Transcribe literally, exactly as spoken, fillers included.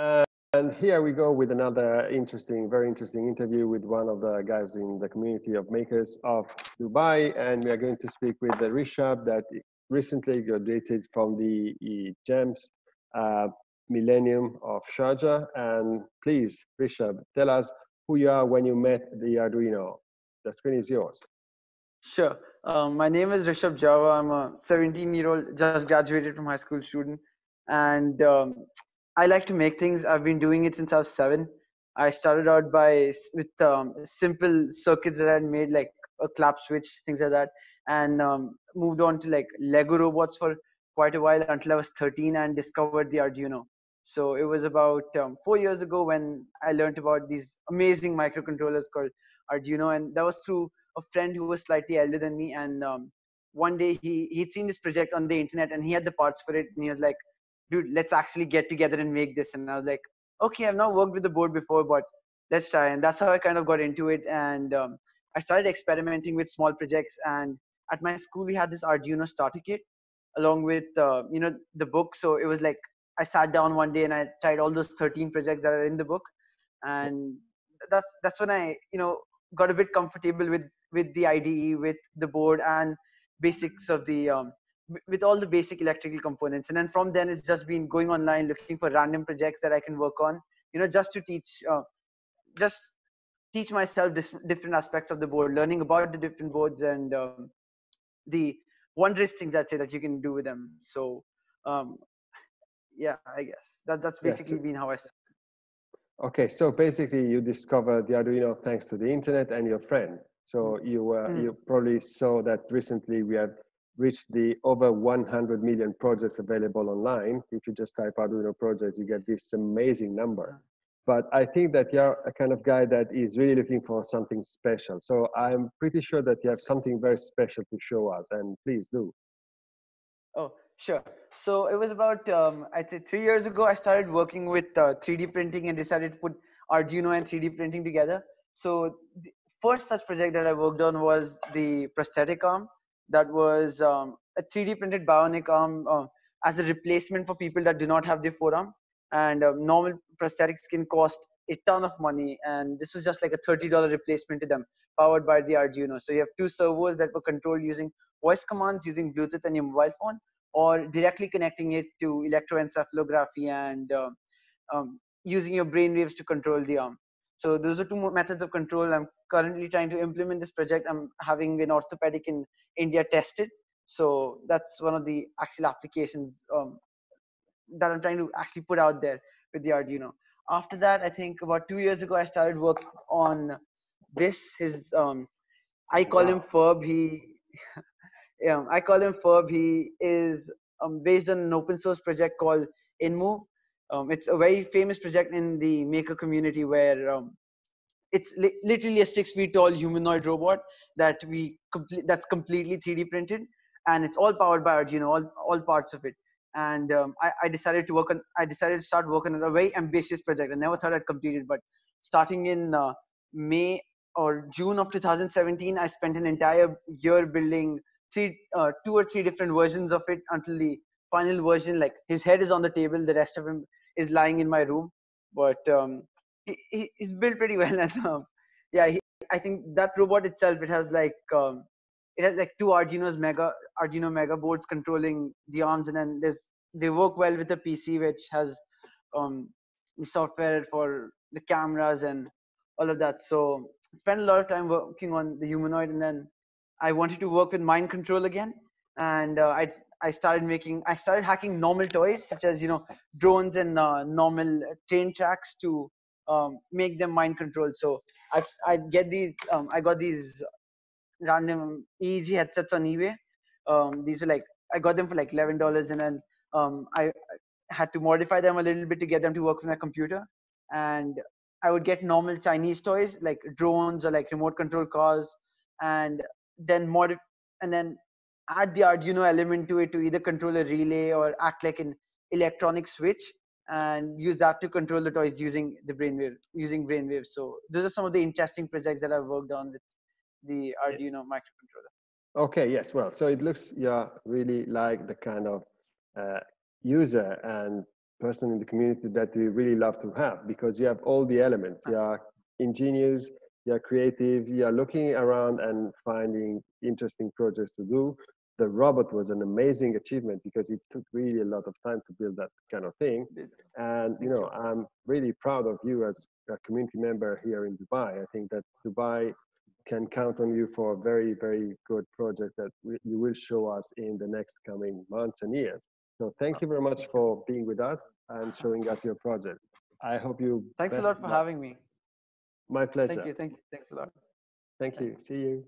Uh, and here we go with another interesting, very interesting interview with one of the guys in the community of makers of Dubai. And we are going to speak with the Rishabh that recently graduated from the GEMS uh, Millennium of Sharjah. And please, Rishabh, tell us who you are, when you met the Arduino. The screen is yours. Sure. Um, my name is Rishabh Java. I'm a seventeen-year-old, just graduated from high school student. And um, I like to make things. I've been doing it since I was seven. I started out by with um, simple circuits that I made, like a clap switch, things like that, and um, moved on to like Lego robots for quite a while until I was thirteen and discovered the Arduino. So it was about um, four years ago when I learned about these amazing microcontrollers called Arduino, and that was through a friend who was slightly elder than me. And um, one day he, he'd seen this project on the internet and he had the parts for it, and he was like, dude, let's actually get together and make this. And I was like, okay, I've not worked with the board before, but let's try. And that's how I kind of got into it. And um, I started experimenting with small projects. And at my school, we had this Arduino starter kit along with, uh, you know, the book. So it was like, I sat down one day and I tried all those thirteen projects that are in the book. And that's, that's when I, you know, got a bit comfortable with, with the I D E, with the board and basics of the, um, with all the basic electrical components. And then from then, it's just been going online, looking for random projects that I can work on, you know, just to teach, uh, just teach myself different aspects of the board, learning about the different boards and um, the wondrous things, I'd say, that you can do with them. So, um, yeah, I guess that, that's basically yes. been how I started. Okay, so basically you discovered the Arduino thanks to the internet and your friend. So you, uh, mm. you probably saw that recently we have reached the over one hundred million projects available online. If you just type Arduino project, you get this amazing number. But I think that you're a kind of guy that is really looking for something special. So I'm pretty sure that you have something very special to show us, and please do. Oh, sure. So it was about, um, I'd say three years ago, I started working with uh, three D printing and decided to put Arduino and three D printing together. So the first such project that I worked on was the prosthetic arm. That was um, a three D printed bionic arm uh, as a replacement for people that do not have their forearm. And um, normal prosthetics can cost a ton of money. And this was just like a thirty dollar replacement to them, powered by the Arduino. So you have two servos that were controlled using voice commands, using Bluetooth and your mobile phone, or directly connecting it to electroencephalography and um, um, using your brain waves to control the arm. So those are two methods of control. I'm currently trying to implement this project. I'm having an orthopedic in India tested. So that's one of the actual applications um, that I'm trying to actually put out there with the Arduino. After that, I think about two years ago, I started work on this. His, um, I call him Ferb. He, yeah, I call him Ferb. He is um, based on an open source project called InMove. Um, it's a very famous project in the maker community where um, it's li literally a six feet tall humanoid robot that we comple that's completely three D printed, and it's all powered by Arduino, all, all parts of it. And um, I, I decided to work on, I decided to start working on a very ambitious project. I never thought I'd complete it, but starting in uh, May or June of two thousand seventeen, I spent an entire year building three, uh, two or three different versions of it until the final version. Like his head is on the table, the rest of him is lying in my room, but um, he, he, he's built pretty well. And um, yeah, he, I think that robot itself, it has like um, it has like two Arduino's mega Arduino mega boards controlling the arms, and then there's they work well with a P C which has um, the software for the cameras and all of that. So I spent a lot of time working on the humanoid, and then I wanted to work with mind control again. And uh, I, I started making, I started hacking normal toys such as, you know, drones and uh, normal train tracks to um, make them mind controlled. So I'd, I'd get these, um, I got these random E E G headsets on eBay. Um, these were like, I got them for like eleven dollars, and then um, I had to modify them a little bit to get them to work on a computer. And I would get normal Chinese toys like drones or like remote control cars, and then modify, and then add the Arduino element to it to either control a relay or act like an electronic switch, and use that to control the toys using the brainwave, using brainwaves. So those are some of the interesting projects that I've worked on with the Arduino microcontroller. Okay, yes, well, so it looks, yeah, really like the kind of uh, user and person in the community that we really love to have, because you have all the elements. You are ingenious, you are creative, you are looking around and finding interesting projects to do. The robot was an amazing achievement because it took really a lot of time to build that kind of thing. And, you know, I'm really proud of you as a community member here in Dubai. I think that Dubai can count on you for a very, very good project that you will show us in the next coming months and years. So thank you very much for being with us and showing us your project. I hope you... Thanks a lot for having me. My pleasure. Thank you. Thank you. Thanks a lot. Thank you. See you.